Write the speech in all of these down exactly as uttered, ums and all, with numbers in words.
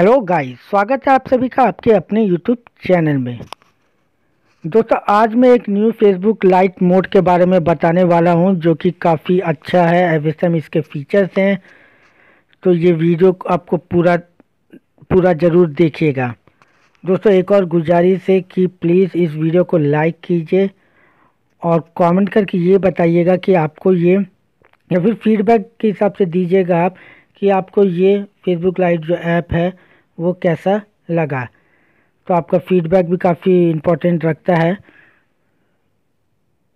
Hello guys, स्वागत है आप सभी का आपके अपने यूट्यूब चैनल में। दोस्तों, आज मैं एक न्यू फेसबुक लाइट मोड के बारे में बताने वाला हूं, जो कि काफ़ी अच्छा है। वैसे में इसके फीचर्स हैं, तो ये वीडियो आपको पूरा पूरा ज़रूर देखिएगा। दोस्तों, एक और गुजारिश है कि प्लीज़ इस वीडियो को लाइक कीजिए और कमेंट करके ये बताइएगा कि आपको ये, या फिर फीडबैक के हिसाब से दीजिएगा आप, कि आपको ये फेसबुक लाइट जो ऐप है वो कैसा लगा। तो आपका फीडबैक भी काफ़ी इम्पोर्टेंट रखता है।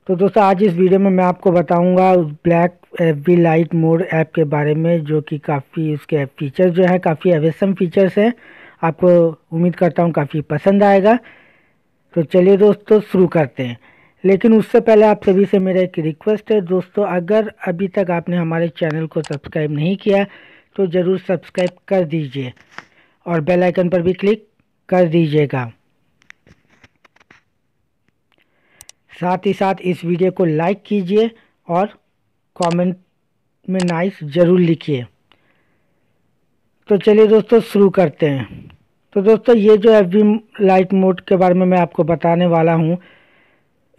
तो दोस्तों, आज इस वीडियो में मैं आपको बताऊंगा black FB lite mode app के बारे में, जो कि काफ़ी उसके फीचर्स जो है काफ़ी अवेसम फीचर्स हैं। आपको उम्मीद करता हूं काफ़ी पसंद आएगा। तो चलिए दोस्तों, शुरू करते हैं। लेकिन उससे पहले आप सभी से मेरा एक रिक्वेस्ट है दोस्तों, अगर अभी तक आपने हमारे चैनल को सब्सक्राइब नहीं किया तो ज़रूर सब्सक्राइब कर दीजिए और बेल आइकन पर भी क्लिक कर दीजिएगा। साथ ही साथ इस वीडियो को लाइक कीजिए और कमेंट में नाइस ज़रूर लिखिए। तो चलिए दोस्तों, शुरू करते हैं। तो दोस्तों, ये जो एफबी लाइट मोड के बारे में मैं आपको बताने वाला हूँ,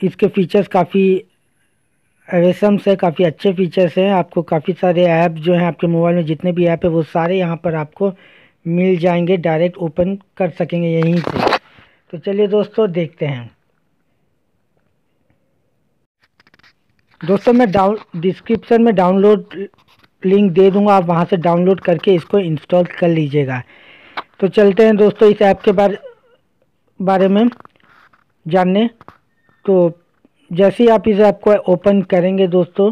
इसके फीचर्स काफ़ी अवेसम से काफ़ी अच्छे फीचर्स हैं। आपको काफ़ी सारे ऐप जो हैं, आपके मोबाइल में जितने भी ऐप है वो सारे यहाँ पर आपको मिल जाएंगे, डायरेक्ट ओपन कर सकेंगे यहीं से। तो चलिए दोस्तों, देखते हैं। दोस्तों, मैं डाउन डिस्क्रिप्शन में डाउनलोड लिंक दे दूँगा, आप वहाँ से डाउनलोड करके इसको इंस्टॉल कर लीजिएगा। तो चलते हैं दोस्तों इस ऐप के बारे बारे में जानने। तो जैसे ही आप इसे आपको ओपन करेंगे दोस्तों,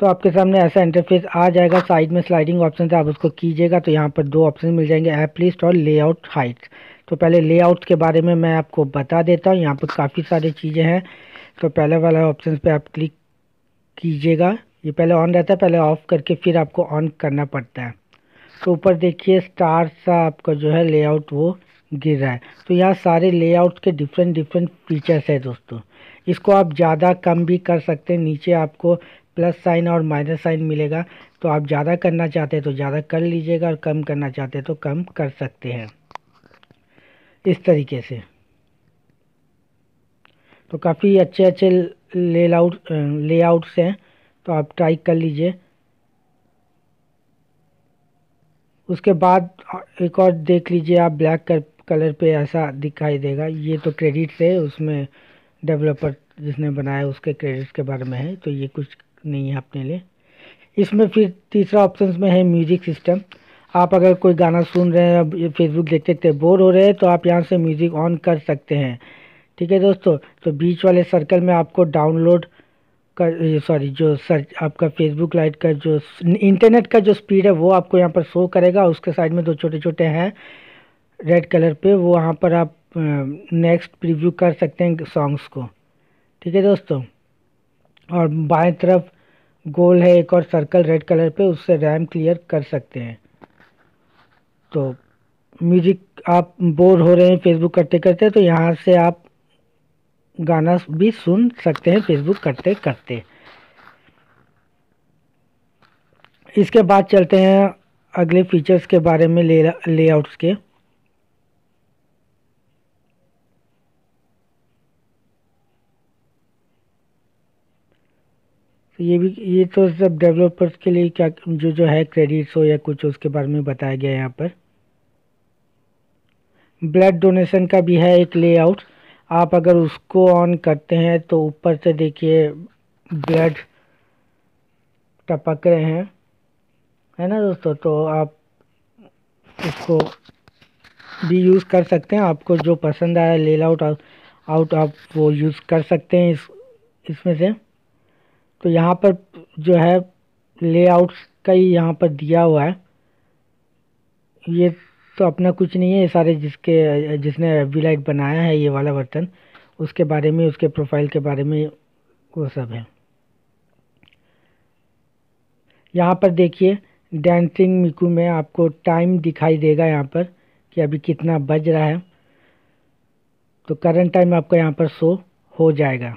तो आपके सामने ऐसा इंटरफेस आ जाएगा। साइड में स्लाइडिंग ऑप्शन है, आप उसको कीजिएगा तो यहाँ पर दो ऑप्शन मिल जाएंगे, ऐप लिस्ट और लेआउट हाइट। तो पहले लेआउट के बारे में मैं आपको बता देता हूँ। यहाँ पर काफ़ी सारी चीज़ें हैं। तो पहले वाला ऑप्शन पे आप क्लिक कीजिएगा। ये पहले ऑन रहता है, पहले ऑफ़ करके फिर आपको ऑन करना पड़ता है। तो ऊपर देखिए स्टार सा आपका जो है लेआउट वो गिर रहा है। तो यहाँ सारे लेआउट के डिफरेंट डिफरेंट फीचर्स है दोस्तों। इसको आप ज़्यादा कम भी कर सकते हैं। नीचे आपको प्लस साइन और माइनस साइन मिलेगा, तो आप ज़्यादा करना चाहते हैं तो ज़्यादा कर लीजिएगा और कम करना चाहते हैं तो कम कर सकते हैं, इस तरीके से। तो काफ़ी अच्छे अच्छे लेआउट लेआउट्स हैं, तो आप ट्राई कर लीजिए। उसके बाद एक और देख लीजिए आप, ब्लैक कलर पे ऐसा दिखाई देगा। ये तो क्रेडिट्स है, उसमें डेवलपर जिसने बनाया उसके क्रेडिट्स के बारे में है, तो ये कुछ नहीं है अपने लिए। इसमें फिर तीसरा ऑप्शन में है म्यूज़िक सिस्टम। आप अगर कोई गाना सुन रहे हैं, फेसबुक देखते देखते बोर हो रहे हैं, तो आप यहाँ से म्यूज़िक ऑन कर सकते हैं। ठीक है दोस्तों। तो बीच वाले सर्कल में आपको डाउनलोड का, सॉरी, जो सर्च आपका फेसबुक लाइट का जो इंटरनेट का जो स्पीड है वो आपको यहाँ पर शो करेगा। उसके साइड में दो छोटे छोटे हैं रेड कलर पे, वो वहाँ पर आप नेक्स्ट प्रीव्यू कर सकते हैं सॉन्ग्स को। ठीक है दोस्तों। और बाएं तरफ गोल है एक और सर्कल रेड कलर पे, उससे रैम क्लियर कर सकते हैं। तो म्यूजिक, आप बोर हो रहे हैं फेसबुक करते करते, तो यहाँ से आप गाना भी सुन सकते हैं फेसबुक करते करते। इसके बाद चलते हैं अगले फीचर्स के बारे में, ले लेआउट्स के। तो ये भी, ये तो सब डेवलपर्स के लिए क्या जो जो है क्रेडिट्स हो या कुछ, उसके बारे में बताया गया है यहाँ पर। ब्लड डोनेशन का भी है एक लेआउट, आप अगर उसको ऑन करते हैं तो ऊपर से देखिए ब्लड टपक रहे हैं, है ना दोस्तों। तो आप इसको भी यूज़ कर सकते हैं। आपको जो पसंद आया लेआउट आउट आप वो यूज़ कर सकते हैं इस इसमें से। तो यहाँ पर जो है लेआउट्स का ही यहाँ पर दिया हुआ है, ये तो अपना कुछ नहीं है। ये सारे जिसके जिसने एफबी लाइट बनाया है ये वाला बर्तन, उसके बारे में, उसके प्रोफाइल के बारे में वो सब है। यहाँ पर देखिए डांसिंग मिकू में आपको टाइम दिखाई देगा यहाँ पर, कि अभी कितना बज रहा है। तो करंट टाइम आपका यहाँ पर शो हो जाएगा।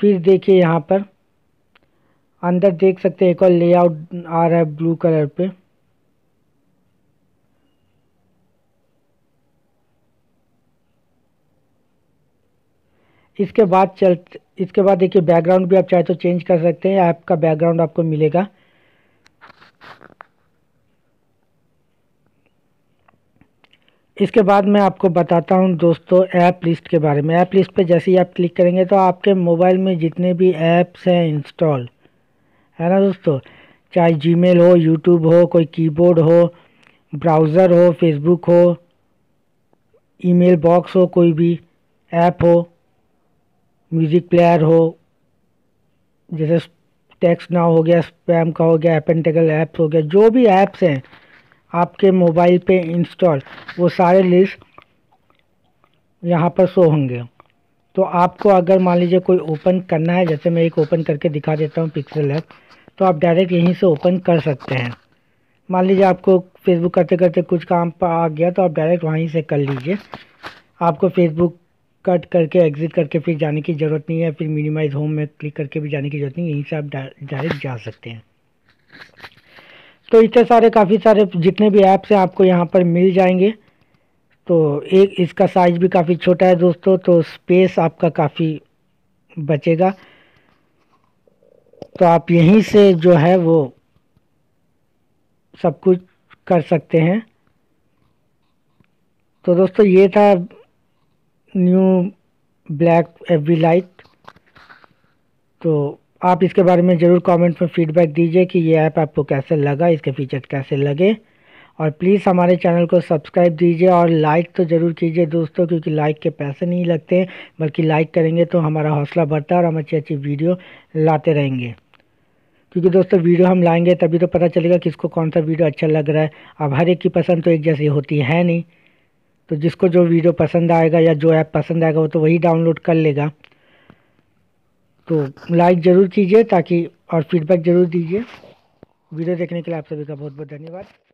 फिर देखिए यहाँ पर अंदर देख सकते हैं एक और लेआउट आ रहा है ब्लू कलर पे। इसके बाद चल इसके बाद देखिए बैकग्राउंड भी आप चाहे तो चेंज कर सकते हैं। ऐप का बैकग्राउंड आपको मिलेगा। इसके बाद मैं आपको बताता हूं दोस्तों ऐप लिस्ट के बारे में। ऐप लिस्ट पे जैसे ही आप क्लिक करेंगे तो आपके मोबाइल में जितने भी ऐप्स हैं इंस्टॉल है ना दोस्तों, चाहे जीमेल हो, यूट्यूब हो, कोई कीबोर्ड हो, ब्राउज़र हो, फेसबुक हो, ईमेल बॉक्स हो, कोई भी ऐप हो, म्यूज़िक प्लेयर हो, जैसे टेक्स्ट नाउ हो गया, स्पैम का हो गया, एपेंटेकल ऐप्स हो गया, जो भी ऐप्स हैं आपके मोबाइल पे इंस्टॉल वो सारे लिस्ट यहाँ पर शो होंगे। तो आपको अगर मान लीजिए कोई ओपन करना है, जैसे मैं एक ओपन करके दिखा देता हूँ पिक्सल ऐप, तो आप डायरेक्ट यहीं से ओपन कर सकते हैं। मान लीजिए आपको फेसबुक करते करते कुछ काम आ गया तो आप डायरेक्ट वहीं से कर लीजिए। आपको फेसबुक कट करके एग्ज़िट करके फिर जाने की ज़रूरत नहीं है, फिर मिनिमाइज होम में क्लिक करके भी जाने की ज़रूरत नहीं है, यहीं से आप डायरेक्ट जा सकते हैं। तो इतने सारे काफ़ी सारे जितने भी ऐप्स हैं आपको यहाँ पर मिल जाएंगे। तो एक इसका साइज़ भी काफ़ी छोटा है दोस्तों, तो स्पेस आपका काफ़ी बचेगा। तो आप यहीं से जो है वो सब कुछ कर सकते हैं। तो दोस्तों ये था न्यू ब्लैक एफबी लाइट। तो आप इसके बारे में ज़रूर कमेंट में फीडबैक दीजिए कि ये ऐप आपको कैसे लगा, इसके फीचर कैसे लगे, और प्लीज़ हमारे चैनल को सब्सक्राइब दीजिए और लाइक तो ज़रूर कीजिए दोस्तों, क्योंकि लाइक के पैसे नहीं लगते हैं, बल्कि लाइक करेंगे तो हमारा हौसला बढ़ता है और हम अच्छी अच्छी वीडियो लाते रहेंगे। क्योंकि दोस्तों वीडियो हम लाएंगे तभी तो पता चलेगा किसको कौन सा वीडियो अच्छा लग रहा है। अब हर एक की पसंद तो एक जैसी होती है नहीं, तो जिसको जो वीडियो पसंद आएगा या जो ऐप पसंद आएगा वो तो वही डाउनलोड कर लेगा। तो लाइक ज़रूर कीजिए ताकि और फीडबैक ज़रूर दीजिए। वीडियो देखने के लिए आप सभी का बहुत बहुत धन्यवाद।